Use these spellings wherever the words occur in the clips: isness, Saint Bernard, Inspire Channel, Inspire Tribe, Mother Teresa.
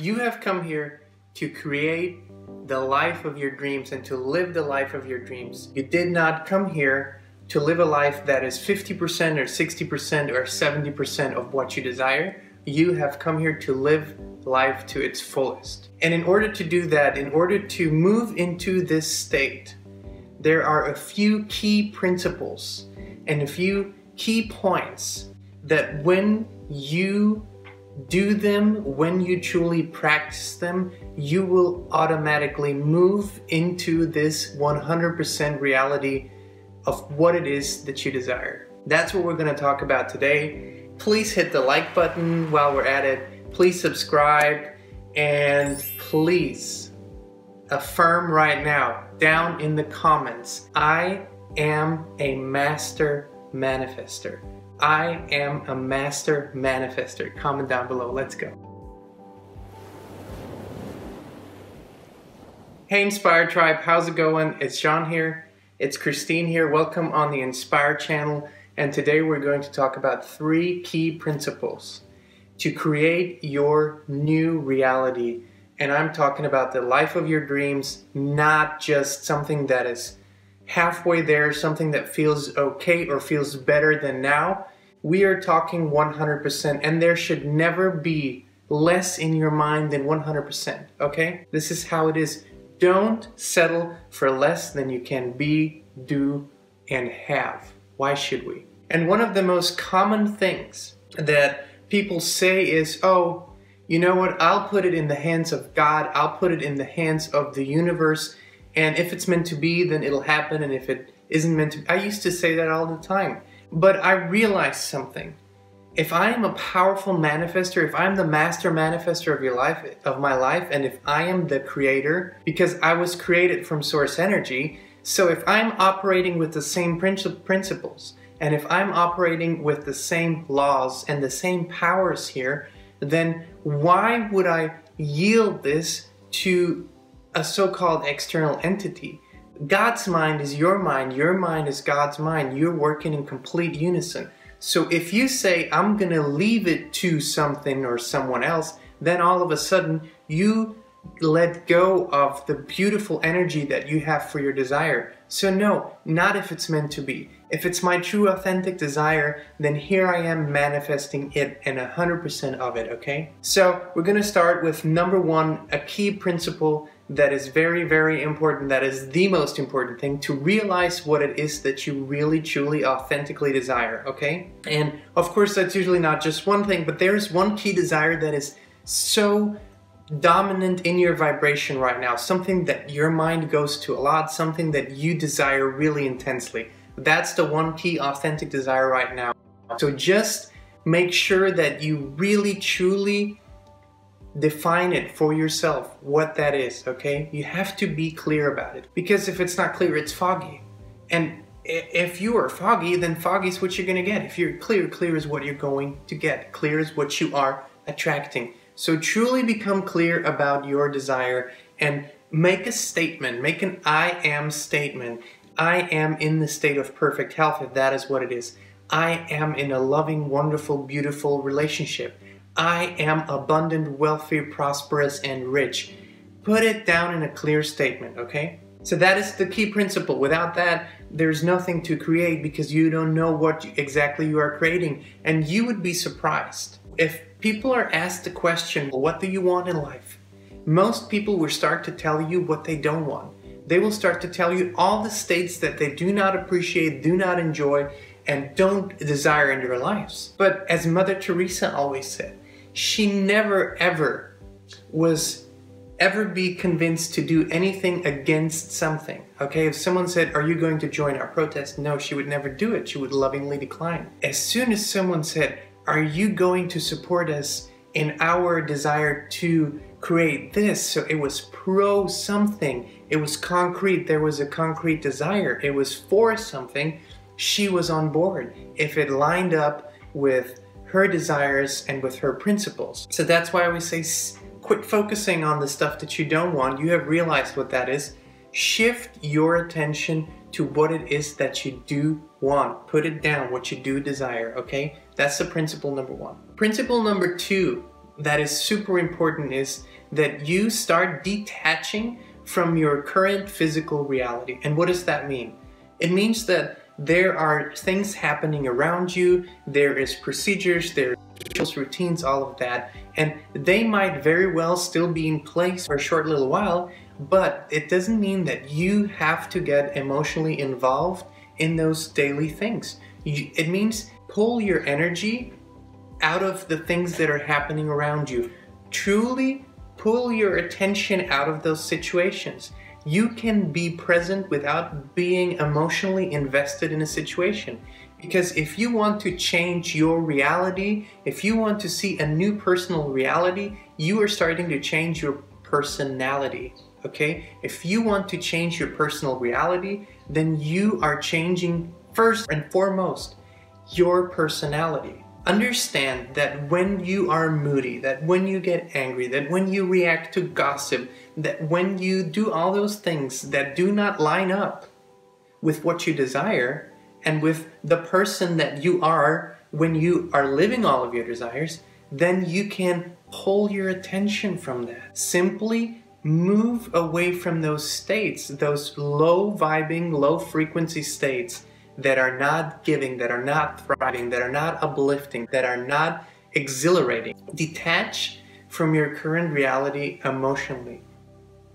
You have come here to create the life of your dreams and to live the life of your dreams. You did not come here to live a life that is 50% or 60% or 70% of what you desire. You have come here to live life to its fullest. And in order to do that, in order to move into this state, there are a few key principles and a few key points that when you do them, when you truly practice them, you will automatically move into this 100% reality of what it is that you desire. That's what we're going to talk about today. Please hit the like button while we're at it. Please subscribe and please affirm right now down in the comments, I am a master manifester. I am a master manifester. Comment down below. Let's go. Hey Inspire Tribe, how's it going? It's Sean here. It's Christine here. Welcome on the Inspire Channel. And today we're going to talk about three key principles to create your new reality. And I'm talking about the life of your dreams, not just something that is halfway there, something that feels okay or feels better than now. We are talking 100%, and there should never be less in your mind than 100%, okay? This is how it is. Don't settle for less than you can be, do, and have. Why should we? And one of the most common things that people say is, oh, you know what, I'll put it in the hands of God, I'll put it in the hands of the universe, and if it's meant to be, then it'll happen, and if it isn't meant to be. I used to say that all the time, but I realized something. If I am a powerful manifester, if I'm the master manifester of your life, of my life, and if I am the creator, because I was created from source energy, so if I'm operating with the same principles, and if I'm operating with the same laws and the same powers here, then why would I yield this to a so-called external entity? God's mind is your mind is God's mind. You're working in complete unison. So if you say, I'm gonna leave it to something or someone else, then all of a sudden you let go of the beautiful energy that you have for your desire. So no, not if it's meant to be. If it's my true authentic desire, then here I am manifesting it and 100% of it, okay? So we're gonna start with number one, a key principle that is very, very important, that is the most important thing, to realize what it is that you really, truly, authentically desire, okay? And of course, that's usually not just one thing, but there's one key desire that is so dominant in your vibration right now, something that your mind goes to a lot, something that you desire really intensely. That's the one key authentic desire right now. So just make sure that you really, truly define it for yourself, what that is, okay? You have to be clear about it, because if it's not clear, it's foggy. And if you are foggy, then foggy is what you're gonna get. If you're clear, clear is what you're going to get. Clear is what you are attracting. So truly become clear about your desire and make a statement, make an I am statement. I am in the state of perfect health, if that is what it is. I am in a loving, wonderful, beautiful relationship. I am abundant, wealthy, prosperous, and rich. Put it down in a clear statement, okay? So that is the key principle. Without that, there's nothing to create, because you don't know what exactly you are creating. And you would be surprised. If people are asked the question, well, what do you want in life? Most people will start to tell you what they don't want. They will start to tell you all the states that they do not appreciate, do not enjoy, and don't desire in their lives. But as Mother Teresa always said, she never ever was ever be convinced to do anything against something, okay? If someone said, are you going to join our protest? No, she would never do it. She would lovingly decline. As soon as someone said, are you going to support us in our desire to create this? So it was pro something, it was concrete, there was a concrete desire, it was for something, she was on board if it lined up with her desires and with her principles. So that's why we say quit focusing on the stuff that you don't want. You have realized what that is. Shift your attention to what it is that you do want. Put it down, what you do desire, okay? That's the principle number one. Principle number two that is super important is that you start detaching from your current physical reality. And what does that mean? It means that there are things happening around you, there is procedures, there is routines, all of that, and they might very well still be in place for a short little while, but it doesn't mean that you have to get emotionally involved in those daily things. It means pull your energy out of the things that are happening around you. Truly pull your attention out of those situations. You can be present without being emotionally invested in a situation. Because if you want to change your reality, if you want to see a new personal reality, you are starting to change your personality, okay? If you want to change your personal reality, then you are changing first and foremost your personality. Understand that when you are moody, that when you get angry, that when you react to gossip, that when you do all those things that do not line up with what you desire and with the person that you are when you are living all of your desires, then you can pull your attention from that. Simply move away from those states, those low vibing, low frequency states that are not giving, that are not thriving, that are not uplifting, that are not exhilarating. Detach from your current reality emotionally.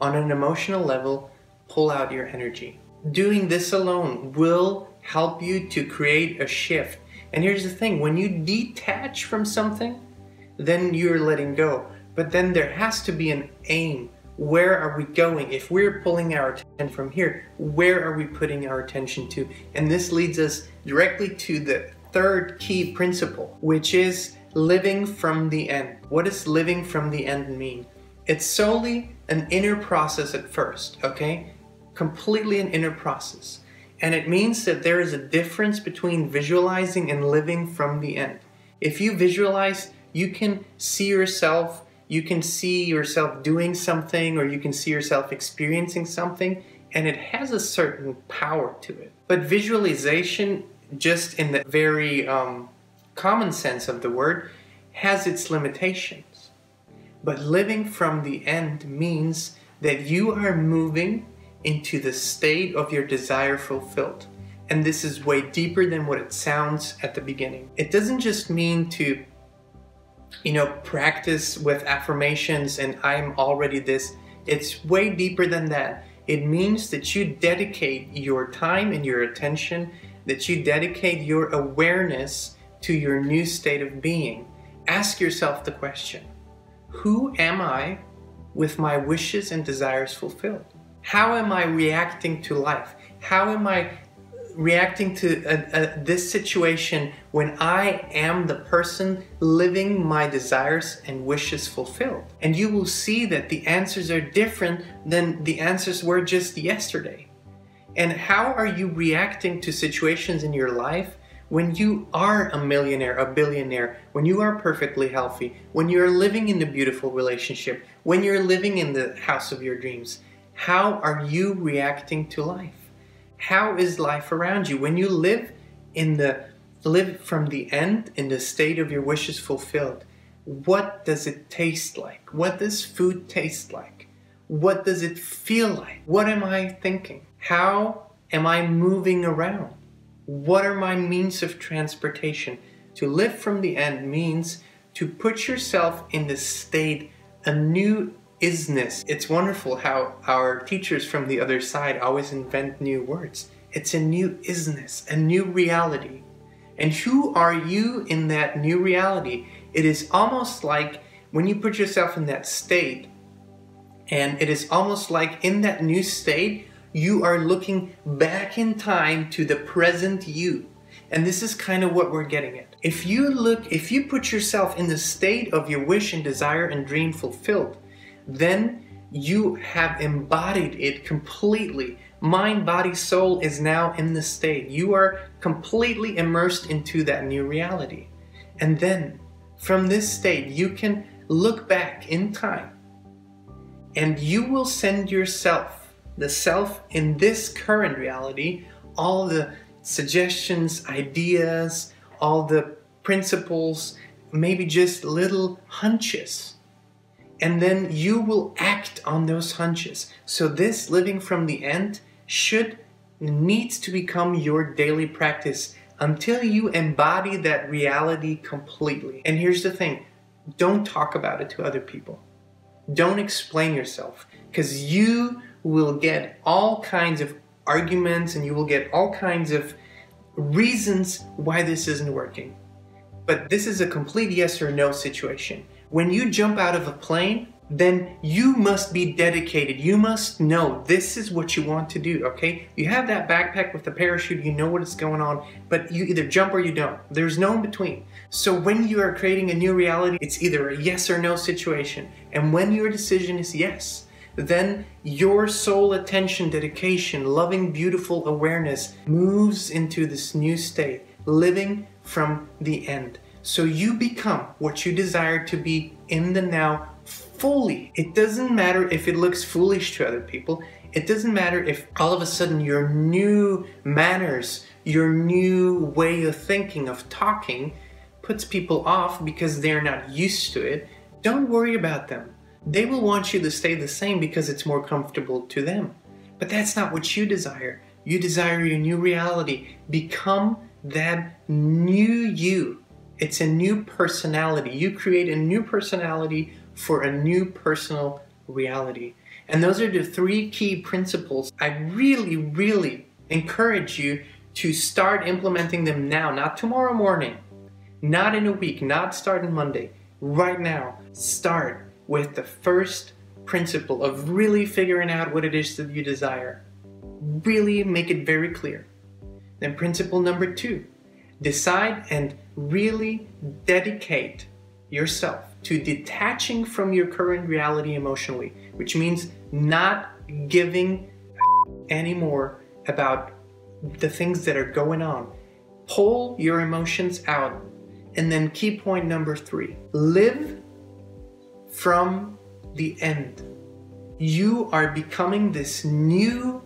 On an emotional level, pull out your energy. Doing this alone will help you to create a shift. And here's the thing, when you detach from something, then you're letting go. But then there has to be an aim. Where are we going? If we're pulling our attention from here, where are we putting our attention to? And this leads us directly to the third key principle, which is living from the end. What does living from the end mean? It's solely an inner process at first, okay? Completely an inner process. And it means that there is a difference between visualizing and living from the end. If you visualize, you can see yourself doing something, or you can see yourself experiencing something, and it has a certain power to it. But visualization, just in the very common sense of the word, has its limitations. But living from the end means that you are moving into the state of your desire fulfilled. And this is way deeper than what it sounds at the beginning. It doesn't just mean to, you know, practice with affirmations and I'm already this. It's way deeper than that. It means that you dedicate your time and your attention, that you dedicate your awareness to your new state of being. Ask yourself the question, who am I with my wishes and desires fulfilled? How am I reacting to life? How am I reacting to this situation when I am the person living my desires and wishes fulfilled? And you will see that the answers are different than the answers were just yesterday. And how are you reacting to situations in your life when you are a millionaire, a billionaire, when you are perfectly healthy, when you're living in a beautiful relationship, when you're living in the house of your dreams? How are you reacting to life? How is life around you? When you live from the end in the state of your wishes fulfilled, what does it taste like? What does food taste like? What does it feel like? What am I thinking? How am I moving around? What are my means of transportation? To live from the end means to put yourself in the state, a new isness. It's wonderful how our teachers from the other side always invent new words. It's a new isness, a new reality. And who are you in that new reality? It is almost like when you put yourself in that state, and it is almost like in that new state, you are looking back in time to the present you. And this is kind of what we're getting at. If you put yourself in the state of your wish and desire and dream fulfilled, then you have embodied it completely. Mind, body, soul is now in the state. You are completely immersed into that new reality. And then from this state, you can look back in time and you will send yourself, the self in this current reality, all the suggestions, ideas, all the principles, maybe just little hunches, and then you will act on those hunches. So this living from the end needs to become your daily practice until you embody that reality completely. And here's the thing, don't talk about it to other people. Don't explain yourself, because you will get all kinds of arguments and you will get all kinds of reasons why this isn't working. But this is a complete yes or no situation. When you jump out of a plane, then you must be dedicated. You must know this is what you want to do, okay? You have that backpack with the parachute, you know what is going on, but you either jump or you don't. There's no in between. So when you are creating a new reality, it's either a yes or no situation. And when your decision is yes, then your soul attention, dedication, loving, beautiful awareness moves into this new state, living from the end. So you become what you desire to be in the now, fully. It doesn't matter if it looks foolish to other people. It doesn't matter if all of a sudden your new manners, your new way of thinking, of talking, puts people off because they're not used to it. Don't worry about them. They will want you to stay the same because it's more comfortable to them. But that's not what you desire. You desire your new reality. Become that new you. It's a new personality. You create a new personality for a new personal reality. And those are the three key principles. I really, really encourage you to start implementing them now, not tomorrow morning, not in a week, not starting Monday. Right now, start with the first principle of really figuring out what it is that you desire. Really make it very clear. Then principle number two, decide and really dedicate yourself to detaching from your current reality emotionally, which means not giving anymore about the things that are going on. Pull your emotions out. And then key point number three, live from the end. You are becoming this new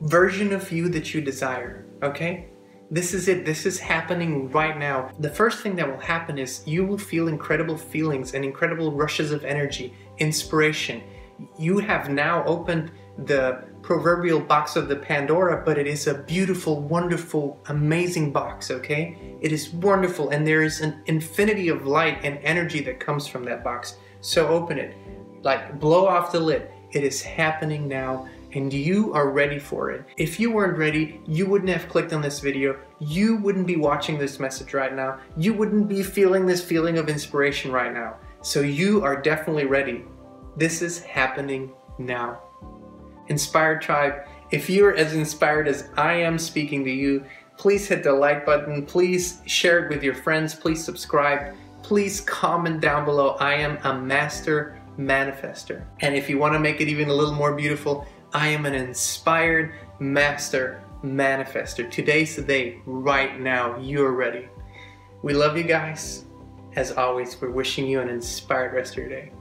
version of you that you desire, okay? This is it. This is happening right now. The first thing that will happen is you will feel incredible feelings and incredible rushes of energy, inspiration. You have now opened the proverbial box of the Pandora, but it is a beautiful, wonderful, amazing box, okay? It is wonderful, and there is an infinity of light and energy that comes from that box. So open it, like blow off the lid. It is happening now. And you are ready for it. If you weren't ready, you wouldn't have clicked on this video. You wouldn't be watching this message right now. You wouldn't be feeling this feeling of inspiration right now. So you are definitely ready. This is happening now. Inspire Tribe, if you're as inspired as I am speaking to you, please hit the like button. Please share it with your friends. Please subscribe. Please comment down below. I am a master manifester. And if you want to make it even a little more beautiful, I am an inspired master manifester. Today's the day. Right now, you're ready. We love you guys. As always, we're wishing you an inspired rest of your day.